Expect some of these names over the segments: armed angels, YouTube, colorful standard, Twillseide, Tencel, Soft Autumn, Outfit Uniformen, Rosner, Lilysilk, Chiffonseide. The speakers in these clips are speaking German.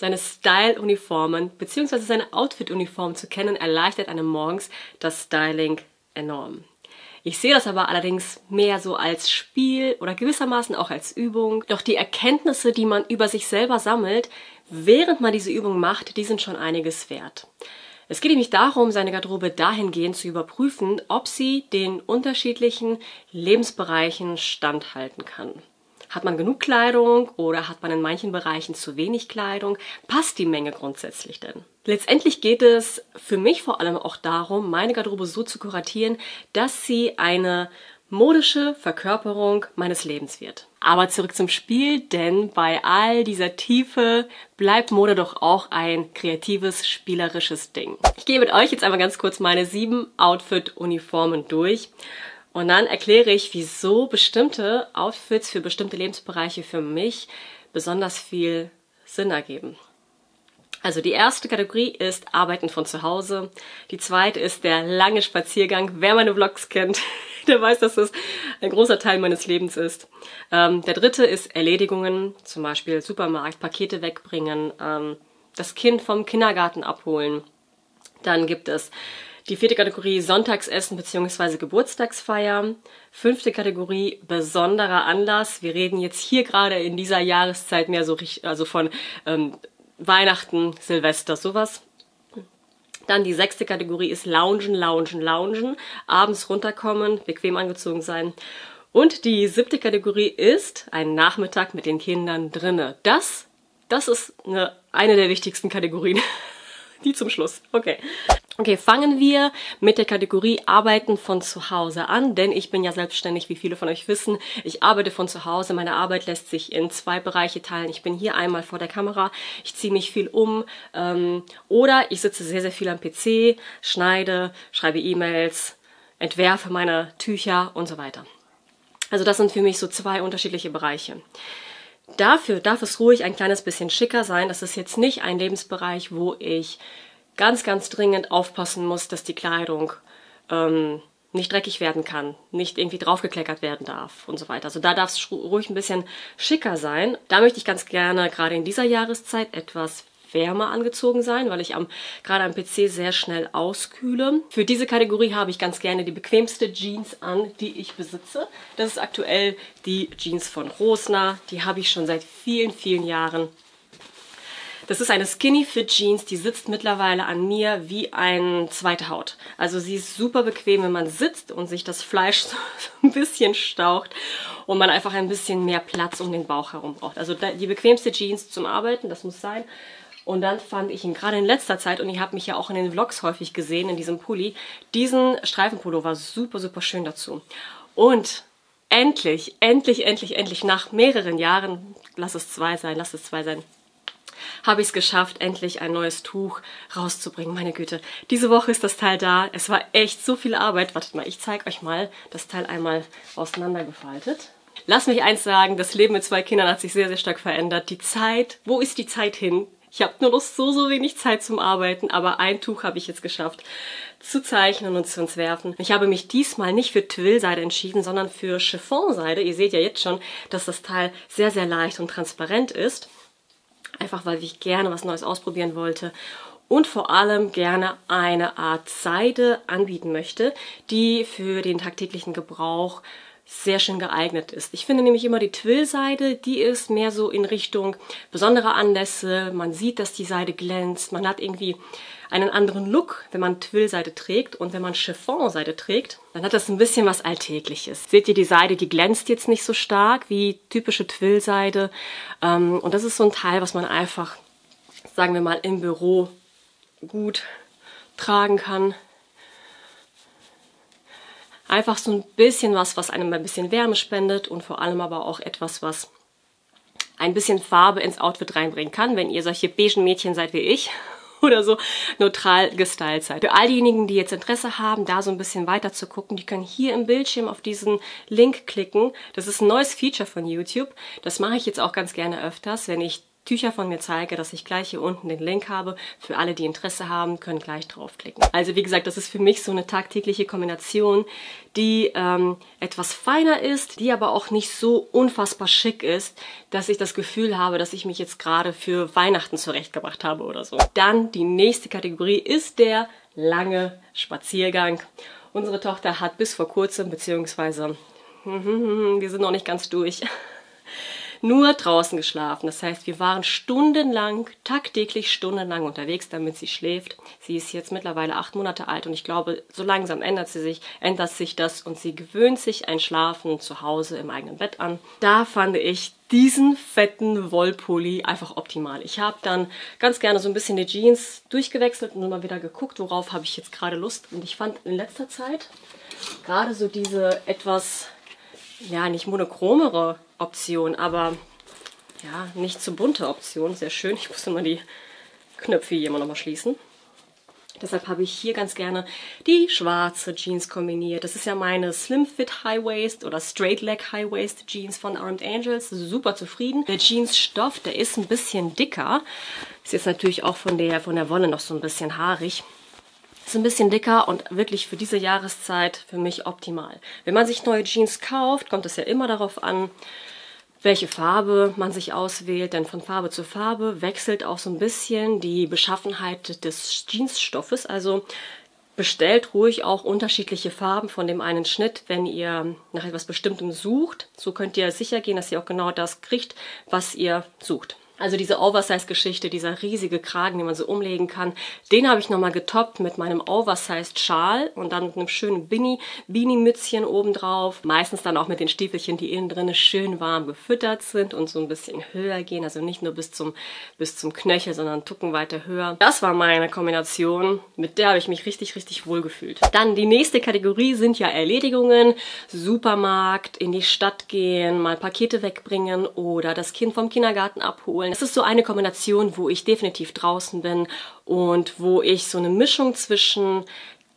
seine Style-Uniformen bzw. seine Outfit-Uniform zu kennen, erleichtert einem morgens das Styling enorm. Ich sehe das aber allerdings mehr so als Spiel oder gewissermaßen auch als Übung. Doch die Erkenntnisse, die man über sich selber sammelt, während man diese Übung macht, die sind schon einiges wert. Es geht nämlich darum, seine Garderobe dahingehend zu überprüfen, ob sie den unterschiedlichen Lebensbereichen standhalten kann. Hat man genug Kleidung oder hat man in manchen Bereichen zu wenig Kleidung? Passt die Menge grundsätzlich denn? Letztendlich geht es für mich vor allem auch darum, meine Garderobe so zu kuratieren, dass sie eine modische Verkörperung meines Lebens wird. Aber zurück zum Spiel, denn bei all dieser Tiefe bleibt Mode doch auch ein kreatives, spielerisches Ding. Ich gehe mit euch jetzt einmal ganz kurz meine 7 Outfit-Uniformen durch. Und dann erkläre ich, wieso bestimmte Outfits für bestimmte Lebensbereiche für mich besonders viel Sinn ergeben. Also die erste Kategorie ist Arbeiten von zu Hause. Die zweite ist der lange Spaziergang. Wer meine Vlogs kennt, der weiß, dass das ein großer Teil meines Lebens ist. Der dritte ist Erledigungen, zum Beispiel Supermarkt, Pakete wegbringen, das Kind vom Kindergarten abholen. Dann gibt es die 4. Kategorie Sonntagsessen bzw. Geburtstagsfeier. 5. Kategorie besonderer Anlass. Wir reden jetzt hier gerade in dieser Jahreszeit mehr so richtig, also von Weihnachten, Silvester, sowas. Dann die 6. Kategorie ist Loungen, Loungen, Loungen. Abends runterkommen, bequem angezogen sein. Und die 7. Kategorie ist ein Nachmittag mit den Kindern drinne. Das ist eine der wichtigsten Kategorien. Die zum Schluss. Okay, fangen wir mit der Kategorie Arbeiten von zu Hause an, denn ich bin ja selbstständig, wie viele von euch wissen. Ich arbeite von zu Hause, meine Arbeit lässt sich in 2 Bereiche teilen. Ich bin hier einmal vor der Kamera, ich ziehe mich viel um oder ich sitze sehr, sehr viel am PC, schneide, schreibe E-Mails, entwerfe meine Tücher und so weiter. Also das sind für mich so 2 unterschiedliche Bereiche. Dafür darf es ruhig ein kleines bisschen schicker sein. Das ist jetzt nicht ein Lebensbereich, wo ich ganz, ganz dringend aufpassen muss, dass die Kleidung nicht dreckig werden kann, nicht irgendwie draufgekleckert werden darf und so weiter. Also da darf es ruhig ein bisschen schicker sein. Da möchte ich ganz gerne gerade in dieser Jahreszeit etwas wärmer angezogen sein, weil ich gerade am PC sehr schnell auskühle. Für diese Kategorie habe ich ganz gerne die bequemste Jeans an, die ich besitze. Das ist aktuell die Jeans von Rosner. Die habe ich schon seit vielen, vielen Jahren. Das ist eine Skinny-Fit-Jeans, die sitzt mittlerweile an mir wie eine zweite Haut. Also sie ist super bequem, wenn man sitzt und sich das Fleisch so ein bisschen staucht und man einfach ein bisschen mehr Platz um den Bauch herum braucht. Also die bequemste Jeans zum Arbeiten, das muss sein. Und dann fand ich ihn gerade in letzter Zeit, und ich habe mich ja auch in den Vlogs häufig gesehen, in diesem Pulli, diesen Streifenpullover super, super schön dazu. Und endlich, nach mehreren Jahren, lass es 2 sein, habe ich es geschafft, endlich ein neues Tuch rauszubringen. Meine Güte, diese Woche ist das Teil da. Es war echt so viel Arbeit. Wartet mal, ich zeige euch mal das Teil einmal auseinandergefaltet. Lass mich eins sagen, das Leben mit 2 Kindern hat sich sehr, sehr stark verändert. Die Zeit, wo ist die Zeit hin? Ich habe nur noch so wenig Zeit zum Arbeiten, aber ein Tuch habe ich jetzt geschafft zu zeichnen und zu entwerfen. Ich habe mich diesmal nicht für Twillseide entschieden, sondern für Chiffonseide. Ihr seht ja jetzt schon, dass das Teil sehr, sehr leicht und transparent ist. Einfach weil ich gerne was Neues ausprobieren wollte und vor allem gerne eine Art Seide anbieten möchte, die für den tagtäglichen Gebrauch sehr schön geeignet ist. Ich finde nämlich immer die Twillseide, die ist mehr so in Richtung besondere Anlässe. Man sieht, dass die Seide glänzt. Man hat irgendwie einen anderen Look, wenn man Twillseide trägt. Und wenn man Chiffonseide trägt, dann hat das ein bisschen was Alltägliches. Seht ihr, die Seide, die glänzt jetzt nicht so stark wie typische Twillseide. Und das ist so ein Teil, was man einfach, sagen wir mal, im Büro gut tragen kann. Einfach so ein bisschen was, was einem ein bisschen Wärme spendet und vor allem aber auch etwas, was ein bisschen Farbe ins Outfit reinbringen kann, wenn ihr solche beigen Mädchen seid wie ich oder so neutral gestylt seid. Für all diejenigen, die jetzt Interesse haben, da so ein bisschen weiter zu gucken, die können hier im Bildschirm auf diesen Link klicken. Das ist ein neues Feature von YouTube. Das mache ich jetzt auch ganz gerne öfters, wenn ich Tücher von mir zeige, dass ich gleich hier unten den Link habe. Für alle, die Interesse haben, können gleich draufklicken. Also wie gesagt, das ist für mich so eine tagtägliche Kombination, die etwas feiner ist, die aber auch nicht so unfassbar schick ist, dass ich das Gefühl habe, dass ich mich jetzt gerade für Weihnachten zurechtgebracht habe oder so. Dann die nächste Kategorie ist der lange Spaziergang. Unsere Tochter hat bis vor kurzem, beziehungsweise wir sind noch nicht ganz durch, nur draußen geschlafen. Das heißt, wir waren stundenlang, tagtäglich stundenlang unterwegs, damit sie schläft. Sie ist jetzt mittlerweile 8 Monate alt und ich glaube, so langsam ändert sich das und sie gewöhnt sich ein Schlafen zu Hause im eigenen Bett an. Da fand ich diesen fetten Wollpulli einfach optimal. Ich habe dann ganz gerne so ein bisschen die Jeans durchgewechselt und immer wieder geguckt, worauf habe ich jetzt gerade Lust. Und ich fand in letzter Zeit gerade so diese etwas, ja, nicht monochromere Option, aber ja, nicht zu bunte Option. Sehr schön. Ich muss immer die Knöpfe hier immer nochmal schließen. Deshalb habe ich hier ganz gerne die schwarze Jeans kombiniert. Das ist ja meine Slim Fit High Waist oder Straight Leg High Waist Jeans von Armed Angels. Super zufrieden. Der Jeansstoff, der ist ein bisschen dicker. Ist jetzt natürlich auch von der Wolle noch so ein bisschen haarig. Ist ein bisschen dicker und wirklich für diese Jahreszeit für mich optimal. Wenn man sich neue Jeans kauft, kommt es ja immer darauf an, welche Farbe man sich auswählt, denn von Farbe zu Farbe wechselt auch so ein bisschen die Beschaffenheit des Jeansstoffes. Also bestellt ruhig auch unterschiedliche Farben von dem einen Schnitt, wenn ihr nach etwas Bestimmtem sucht. So könnt ihr sicher gehen, dass ihr auch genau das kriegt, was ihr sucht. Also diese Oversize-Geschichte, dieser riesige Kragen, den man so umlegen kann, den habe ich nochmal getoppt mit meinem Oversized-Schal und dann mit einem schönen Beanie-Mützchen obendrauf. Meistens dann auch mit den Stiefelchen, die innen drin schön warm gefüttert sind und so ein bisschen höher gehen. Also nicht nur bis zum Knöchel, sondern Tucken weiter höher. Das war meine Kombination, mit der habe ich mich richtig, richtig wohl gefühlt. Dann die nächste Kategorie sind ja Erledigungen. Supermarkt, in die Stadt gehen, mal Pakete wegbringen oder das Kind vom Kindergarten abholen. Es ist so eine Kombination, wo ich definitiv draußen bin und wo ich so eine Mischung zwischen,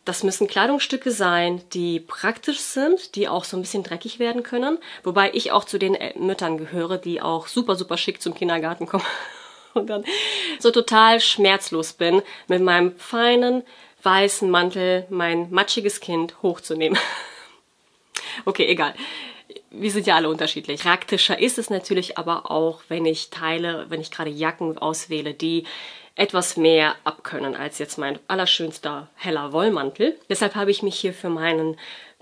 das müssen Kleidungsstücke sein, die praktisch sind, die auch so ein bisschen dreckig werden können. Wobei ich auch zu den Müttern gehöre, die auch super, super schick zum Kindergarten kommen und dann so total schmerzlos bin, mit meinem feinen, weißen Mantel mein matschiges Kind hochzunehmen. Okay, egal. Wir sind ja alle unterschiedlich. Praktischer ist es natürlich aber auch, wenn ich gerade Jacken auswähle, die etwas mehr abkönnen als jetzt mein allerschönster heller Wollmantel. Deshalb habe ich mich hier für meinen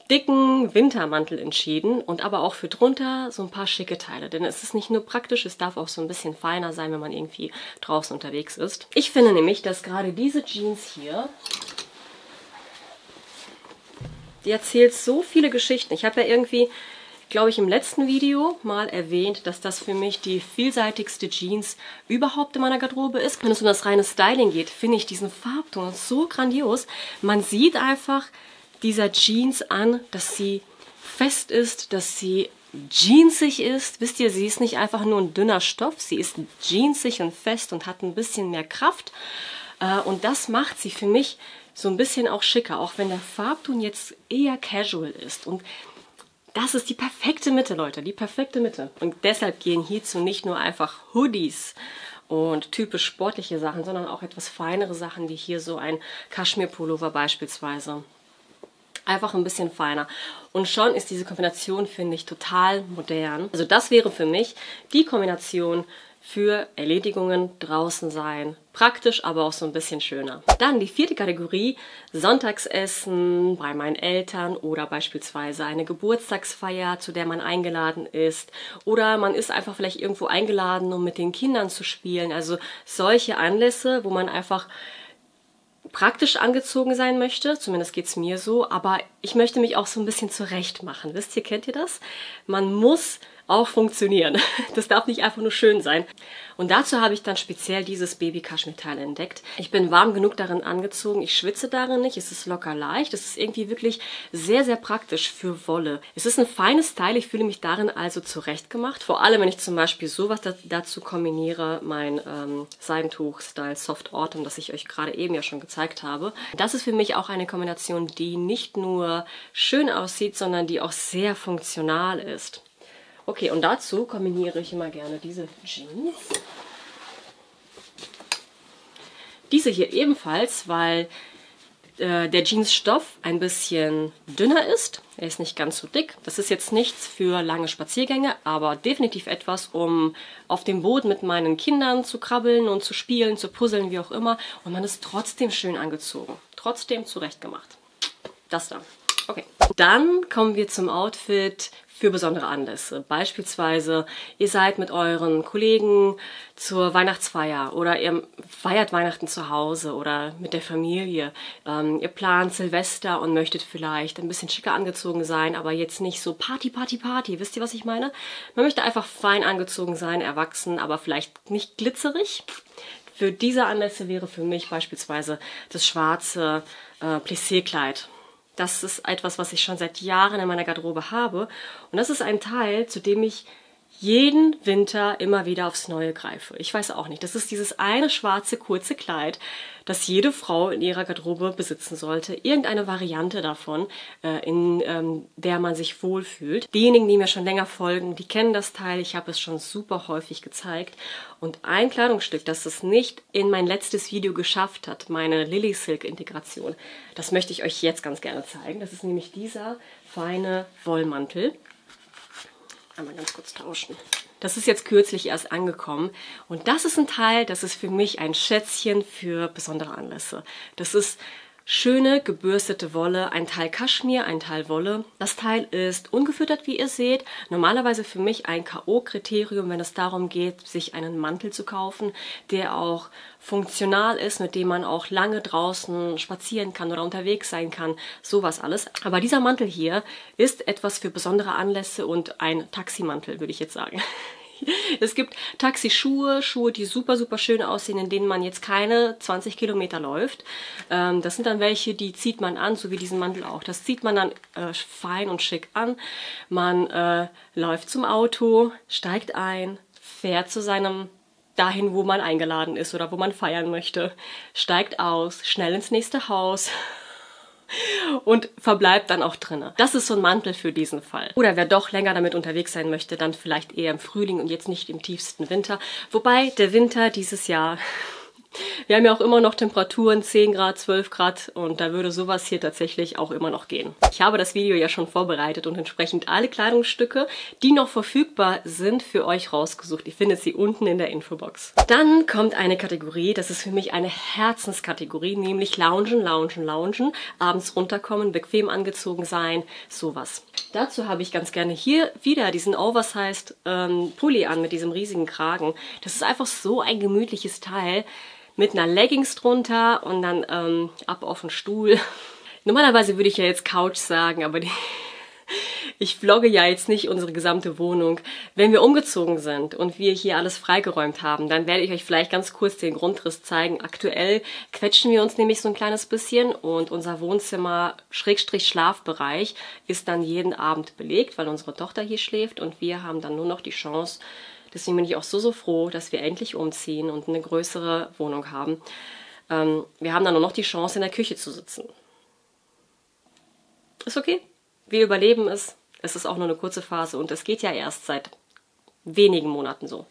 dicken Wintermantel entschieden und aber auch für drunter so ein paar schicke Teile. Denn es ist nicht nur praktisch, es darf auch so ein bisschen feiner sein, wenn man irgendwie draußen unterwegs ist. Ich finde nämlich, dass gerade diese Jeans hier, die erzählt so viele Geschichten. Ich habe ja irgendwie, glaube ich, im letzten Video mal erwähnt, dass das für mich die vielseitigste Jeans überhaupt in meiner Garderobe ist. Wenn es um das reine Styling geht, finde ich diesen Farbton so grandios. Man sieht einfach dieser Jeans an, dass sie fest ist, dass sie jeansig ist. Wisst ihr, sie ist nicht einfach nur ein dünner Stoff, sie ist jeansig und fest und hat ein bisschen mehr Kraft. Und das macht sie für mich so ein bisschen auch schicker, auch wenn der Farbton jetzt eher casual ist. Und das ist die perfekte Mitte, Leute, die perfekte Mitte. Und deshalb gehen hierzu nicht nur einfach Hoodies und typisch sportliche Sachen, sondern auch etwas feinere Sachen, wie hier so ein Kaschmir-Pullover beispielsweise. Einfach ein bisschen feiner. Und schon ist diese Kombination, finde ich, total modern. Also das wäre für mich die Kombination für Erledigungen, draußen sein. Praktisch, aber auch so ein bisschen schöner. Dann die vierte Kategorie, Sonntagsessen bei meinen Eltern oder beispielsweise eine Geburtstagsfeier, zu der man eingeladen ist. Oder man ist einfach vielleicht irgendwo eingeladen, um mit den Kindern zu spielen. Also solche Anlässe, wo man einfach praktisch angezogen sein möchte, zumindest geht es mir so, aber ich möchte mich auch so ein bisschen zurecht machen. Wisst ihr, kennt ihr das? Man muss auch funktionieren. Das darf nicht einfach nur schön sein. Und dazu habe ich dann speziell dieses Baby-Kaschmirteil entdeckt. Ich bin warm genug darin angezogen, ich schwitze darin nicht, es ist locker leicht, es ist irgendwie wirklich sehr, sehr praktisch für Wolle. Es ist ein feines Teil, ich fühle mich darin also zurechtgemacht. Vor allem, wenn ich zum Beispiel sowas dazu kombiniere, mein Seidentuch-Style Soft Autumn, das ich euch gerade eben ja schon gezeigt habe. Das ist für mich auch eine Kombination, die nicht nur schön aussieht, sondern die auch sehr funktional ist. Okay, und dazu kombiniere ich immer gerne diese Jeans Diese hier ebenfalls, weil der Jeansstoff ein bisschen dünner ist. Er ist nicht ganz so dick. Das ist jetzt nichts für lange Spaziergänge, aber definitiv etwas, um auf dem Boden mit meinen Kindern zu krabbeln und zu spielen, zu puzzeln, wie auch immer. Und man ist trotzdem schön angezogen. Trotzdem zurechtgemacht. Das da. Okay. Dann kommen wir zum Outfit für besondere Anlässe. Beispielsweise, ihr seid mit euren Kollegen zur Weihnachtsfeier oder ihr feiert Weihnachten zu Hause oder mit der Familie. Ihr plant Silvester und möchtet vielleicht ein bisschen schicker angezogen sein, aber jetzt nicht so Party, Party, Party. Wisst ihr, was ich meine? Man möchte einfach fein angezogen sein, erwachsen, aber vielleicht nicht glitzerig. Für diese Anlässe wäre für mich beispielsweise das schwarze Plissé-Kleid. Das ist etwas, was ich schon seit Jahren in meiner Garderobe habe. Und das ist ein Teil, zu dem ich jeden Winter immer wieder aufs Neue greife. Ich weiß auch nicht. Das ist dieses eine schwarze, kurze Kleid, das jede Frau in ihrer Garderobe besitzen sollte. Irgendeine Variante davon, in der man sich wohlfühlt. Diejenigen, die mir schon länger folgen, die kennen das Teil. Ich habe es schon super häufig gezeigt. Und ein Kleidungsstück, das es nicht in mein letztes Video geschafft hat, meine Lily Silk Integration, das möchte ich euch jetzt ganz gerne zeigen. Das ist nämlich dieser feine Wollmantel. Einmal ganz kurz tauschen. Das ist jetzt kürzlich erst angekommen und das ist ein Teil, das ist für mich ein Schätzchen für besondere Anlässe. Das ist schöne gebürstete Wolle, ein Teil Kaschmir, ein Teil Wolle. Das Teil ist ungefüttert, wie ihr seht. Normalerweise für mich ein K.O.-Kriterium, wenn es darum geht, sich einen Mantel zu kaufen, der auch funktional ist, mit dem man auch lange draußen spazieren kann oder unterwegs sein kann, sowas alles. Aber dieser Mantel hier ist etwas für besondere Anlässe und ein Taximantel, würde ich jetzt sagen. Es gibt Taxischuhe, Schuhe, die super schön aussehen, in denen man jetzt keine 20 Kilometer läuft. Das sind dann welche, die zieht man an, so wie diesen Mantel auch. Das zieht man dann fein und schick an. Man läuft zum Auto, steigt ein, fährt zu seinem dahin, wo man eingeladen ist oder wo man feiern möchte, steigt aus, schnell ins nächste Haus und verbleibt dann auch drinne. Das ist so ein Mantel für diesen Fall. Oder wer doch länger damit unterwegs sein möchte, dann vielleicht eher im Frühling und jetzt nicht im tiefsten Winter. Wobei der Winter dieses Jahr, wir haben ja auch immer noch Temperaturen, 10 Grad, 12 Grad und da würde sowas hier tatsächlich auch immer noch gehen. Ich habe das Video ja schon vorbereitet und entsprechend alle Kleidungsstücke, die noch verfügbar sind, für euch rausgesucht. Ihr findet sie unten in der Infobox. Dann kommt eine Kategorie, das ist für mich eine Herzenskategorie, nämlich Loungen, abends runterkommen, bequem angezogen sein, sowas. Dazu habe ich ganz gerne hier wieder diesen Oversized Pulli an mit diesem riesigen Kragen. Das ist einfach so ein gemütliches Teil, mit einer Leggings drunter und dann ab auf den Stuhl. Normalerweise würde ich ja jetzt Couch sagen, aber ich vlogge ja jetzt nicht unsere gesamte Wohnung. Wenn wir umgezogen sind und wir hier alles freigeräumt haben, dann werde ich euch vielleicht ganz kurz den Grundriss zeigen. Aktuell quetschen wir uns nämlich so ein kleines bisschen und unser Wohnzimmer / Schlafbereich ist dann jeden Abend belegt, weil unsere Tochter hier schläft und wir haben dann nur noch die Chance. Deswegen bin ich auch so froh, dass wir endlich umziehen und eine größere Wohnung haben. Wir haben dann nur noch die Chance, in der Küche zu sitzen. Ist okay. Wir überleben es. Es ist auch nur eine kurze Phase und es geht ja erst seit wenigen Monaten so.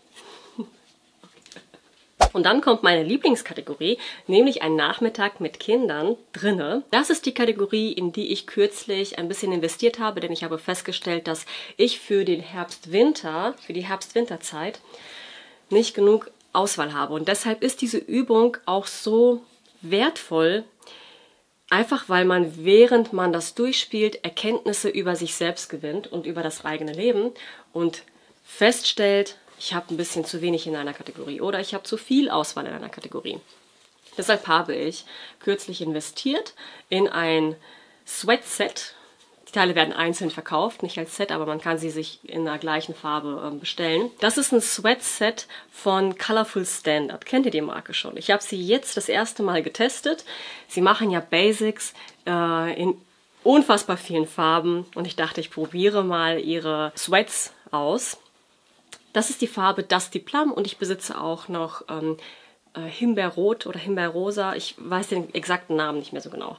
Und dann kommt meine Lieblingskategorie, nämlich ein Nachmittag mit Kindern drinne. Das ist die Kategorie, in die ich kürzlich ein bisschen investiert habe, denn ich habe festgestellt, dass ich für den Herbst-Winter, für die Herbst-Winterzeit nicht genug Auswahl habe. Und deshalb ist diese Übung auch so wertvoll, einfach weil man, während man das durchspielt, Erkenntnisse über sich selbst gewinnt und über das eigene Leben und feststellt, ich habe ein bisschen zu wenig in einer Kategorie oder ich habe zu viel Auswahl in einer Kategorie. Deshalb habe ich kürzlich investiert in ein Sweatset. Die Teile werden einzeln verkauft, nicht als Set, aber man kann sie sich in der gleichen Farbe bestellen. Das ist ein Sweatset von Colorful Standard. Kennt ihr die Marke schon? Ich habe sie jetzt das erste Mal getestet. Sie machen ja Basics in unfassbar vielen Farben und ich dachte, ich probiere mal ihre Sweats aus. Das ist die Farbe Dusty Plum und ich besitze auch noch Himbeerrot oder Himbeerrosa. Ich weiß den exakten Namen nicht mehr so genau.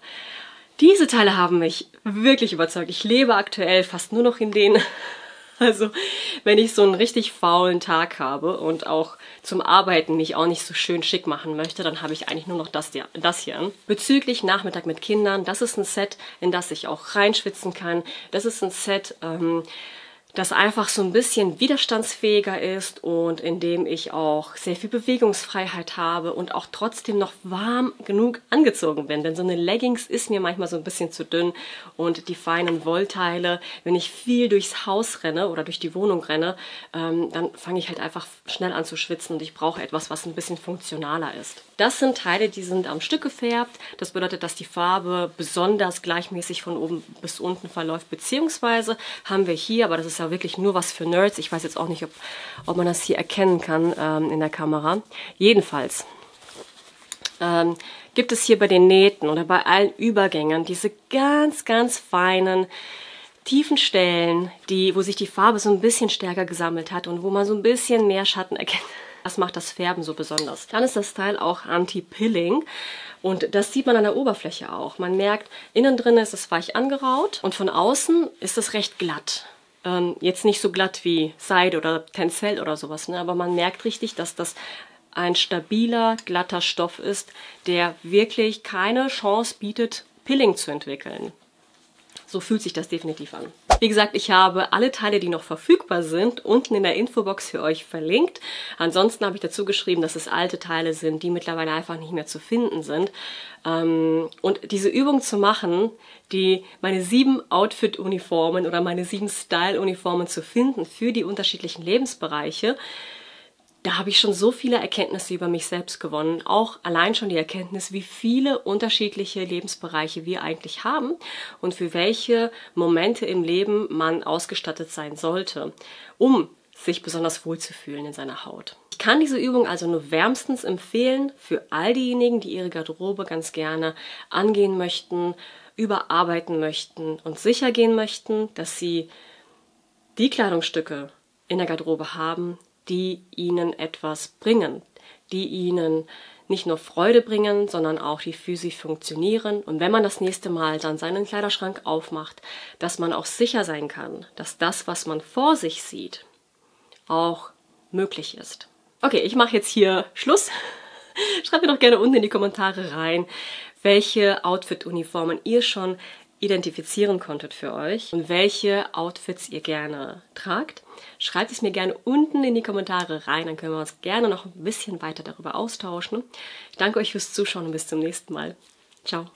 Diese Teile haben mich wirklich überzeugt. Ich lebe aktuell fast nur noch in denen. Also wenn ich so einen richtig faulen Tag habe und auch zum Arbeiten mich auch nicht so schön schick machen möchte, dann habe ich eigentlich nur noch das hier an. Bezüglich Nachmittag mit Kindern, das ist ein Set, in das ich auch reinschwitzen kann. Das ist ein Set, das einfach so ein bisschen widerstandsfähiger ist und in dem ich auch sehr viel Bewegungsfreiheit habe und auch trotzdem noch warm genug angezogen bin. Denn so eine Leggings ist mir manchmal so ein bisschen zu dünn und die feinen Wollteile, wenn ich viel durchs Haus renne oder durch die Wohnung renne, dann fange ich halt einfach schnell an zu schwitzen und ich brauche etwas, was ein bisschen funktionaler ist. Das sind Teile, die sind am Stück gefärbt. Das bedeutet, dass die Farbe besonders gleichmäßig von oben bis unten verläuft, beziehungsweise haben wir hier, aber das ist ja wirklich nur was für Nerds. Ich weiß jetzt auch nicht, ob man das hier erkennen kann in der Kamera. Jedenfalls gibt es hier bei den Nähten oder bei allen Übergängen diese ganz, ganz feinen, tiefen Stellen, wo sich die Farbe so ein bisschen stärker gesammelt hat und wo man so ein bisschen mehr Schatten erkennt. Das macht das Färben so besonders. Dann ist das Teil auch Anti-Pilling und das sieht man an der Oberfläche auch. Man merkt, innen drin ist es weich angeraut und von außen ist es recht glatt. Jetzt nicht so glatt wie Seide oder Tencel oder sowas, ne? Aber man merkt richtig, dass das ein stabiler, glatter Stoff ist, der wirklich keine Chance bietet, Pilling zu entwickeln. So fühlt sich das definitiv an. Wie gesagt, ich habe alle Teile, die noch verfügbar sind, unten in der Infobox für euch verlinkt. Ansonsten habe ich dazu geschrieben, dass es alte Teile sind, die mittlerweile einfach nicht mehr zu finden sind. Und diese Übung zu machen, meine 7 Outfit-Uniformen oder meine 7 Style-Uniformen zu finden für die unterschiedlichen Lebensbereiche, da habe ich schon so viele Erkenntnisse über mich selbst gewonnen. Auch allein schon die Erkenntnis, wie viele unterschiedliche Lebensbereiche wir eigentlich haben und für welche Momente im Leben man ausgestattet sein sollte, um sich besonders wohlzufühlen in seiner Haut. Ich kann diese Übung also nur wärmstens empfehlen für all diejenigen, die ihre Garderobe ganz gerne angehen möchten, überarbeiten möchten und sicher gehen möchten, dass sie die Kleidungsstücke in der Garderobe haben, die ihnen etwas bringen, die ihnen nicht nur Freude bringen, sondern auch die physisch funktionieren. Und wenn man das nächste Mal dann seinen Kleiderschrank aufmacht, dass man auch sicher sein kann, dass das, was man vor sich sieht, auch möglich ist. Okay, ich mache jetzt hier Schluss. Schreibt mir doch gerne unten in die Kommentare rein, welche Outfit-Uniformen ihr schon identifizieren konntet für euch und welche Outfits ihr gerne tragt. Schreibt es mir gerne unten in die Kommentare rein, dann können wir uns gerne noch ein bisschen weiter darüber austauschen. Ich danke euch fürs Zuschauen und bis zum nächsten Mal. Ciao!